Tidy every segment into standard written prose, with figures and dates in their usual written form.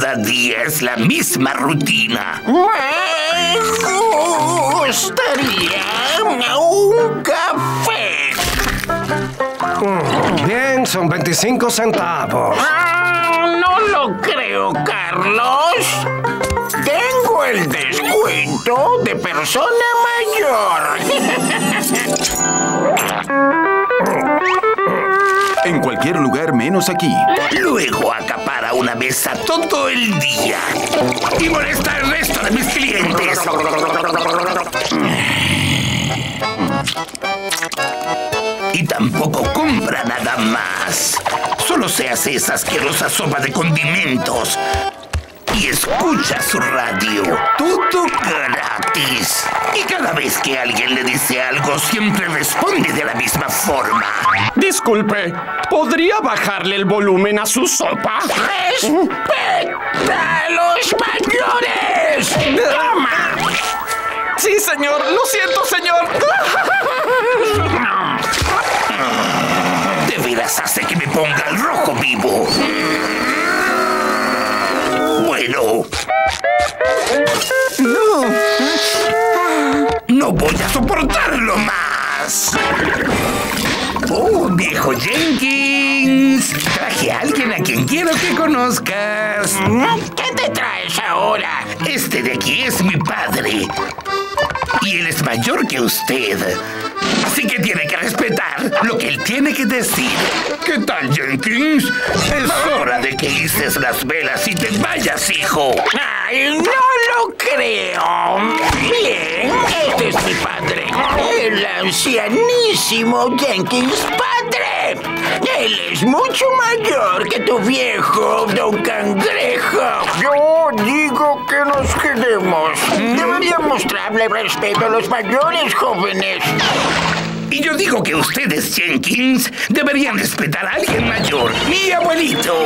Cada día es la misma rutina. Me gustaría un café. Bien, son 25 centavos. No lo creo, Carlos. Tengo el descuento de persona mayor. En cualquier lugar menos aquí. Luego acapara una mesa todo el día y molesta al resto de mis clientes. Y tampoco compra nada más. Solo se hace esa asquerosa sopa de condimentos y escucha su radio. Todo gratis. Y cada vez que alguien le dice algo, siempre responde de la misma forma. Disculpe, ¿podría bajarle el volumen a su sopa? ¡Respeta a los mayores! ¡Toma! Sí, señor. Lo siento, señor. De veras hace que me ponga el rojo vivo. Bueno. No voy a soportarlo más. Oh, viejo Jenkins. Traje a alguien a quien quiero que conozcas. ¿Qué te traes ahora? Este de aquí es mi padre. Y él es mayor que usted. Así que tiene que respetar lo que él tiene que decir. ¿Qué tal, Jenkins? Es hora de que hices las velas y te vayas, hijo. ¡Ay, no lo creo! Bien, este es mi padre. El ancianísimo Jenkins padre. Él es mucho mayor que tu viejo, Don Cangrejo. Yo digo que nos quedemos. Debería mostrarle respeto a los mayores, jóvenes. Y yo digo que ustedes, Jenkins, deberían respetar a alguien mayor. ¡Mi abuelito!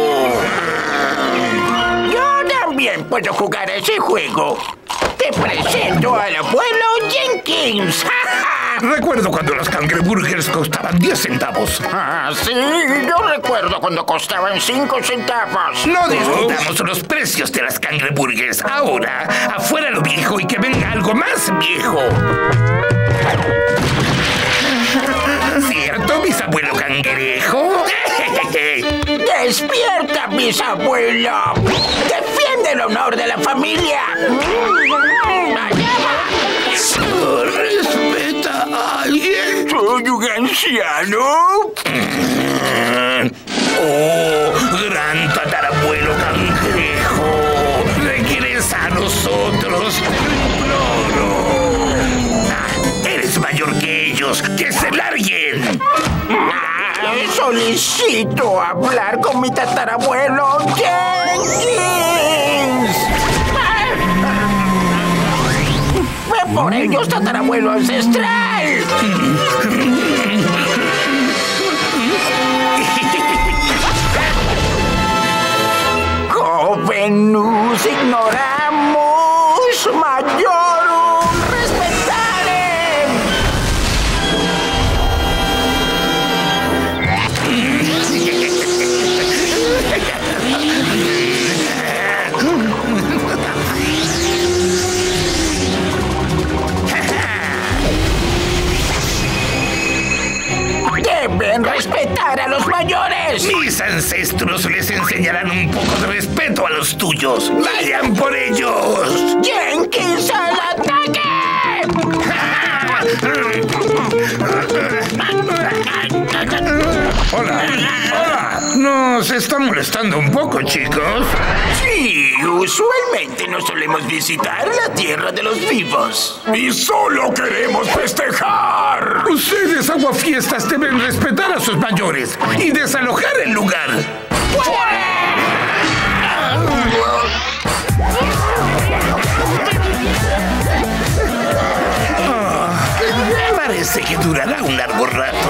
Yo también puedo jugar a ese juego. Te presento al abuelo Jenkins. Recuerdo cuando las cangreburgers costaban 10 centavos. Ah, sí, yo recuerdo cuando costaban 5 centavos. No discutamos los precios de las cangreburgers. Ahora, afuera lo viejo y que venga algo más viejo. ¿Cierto, bisabuelo Cangrejo? ¡Despierta, bisabuelo! ¡Defiende el honor de la familia! ¿Respeta a alguien? ¿Soy un anciano? ¡Oh, gran tatarabuelo Cangrejo! ¡Regres a nosotros! ¡Que se larguen! Solicito hablar con mi tatarabuelo Jenkins. ¡Ve por ellos, tatarabuelo ancestral! Joven, nos ignoramos, mayor. Deben respetar a los mayores. Mis ancestros les enseñarán un poco de respeto a los tuyos. ¡Vayan por ellos! ¡Jenkins al ataque! Hola. Hola. Nos están molestando un poco, chicos. Sí, usualmente no solemos visitar la tierra de los vivos. Y solo queremos festejar. Ustedes, aguafiestas, deben respetar a sus mayores y desalojar el lugar. Parece que durará un largo rato.